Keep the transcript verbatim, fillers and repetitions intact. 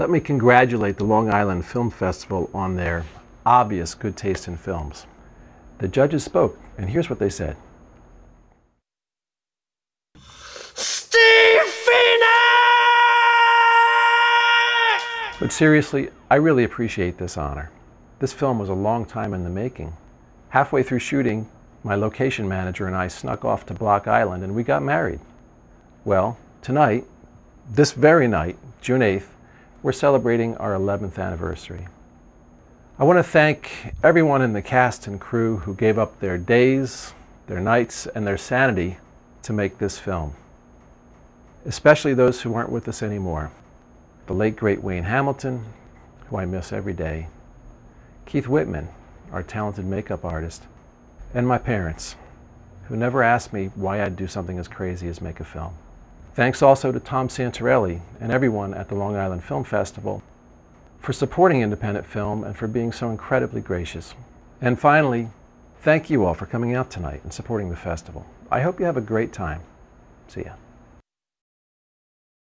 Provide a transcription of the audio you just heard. Let me congratulate the Long Island Film Festival on their obvious good taste in films. The judges spoke, and here's what they said. Steve Phoenix! But seriously, I really appreciate this honor. This film was a long time in the making. Halfway through shooting, my location manager and I snuck off to Block Island and we got married. Well, tonight, this very night, June eighth, we're celebrating our eleventh anniversary. I want to thank everyone in the cast and crew who gave up their days, their nights, and their sanity to make this film, especially those who aren't with us anymore. The late, great Wayne Hamilton, who I miss every day, Keith Whitman, our talented makeup artist, and my parents, who never asked me why I'd do something as crazy as make a film. Thanks also to Tom Santarelli and everyone at the Long Island Film Festival for supporting independent film and for being so incredibly gracious. And finally, thank you all for coming out tonight and supporting the festival. I hope you have a great time. See ya.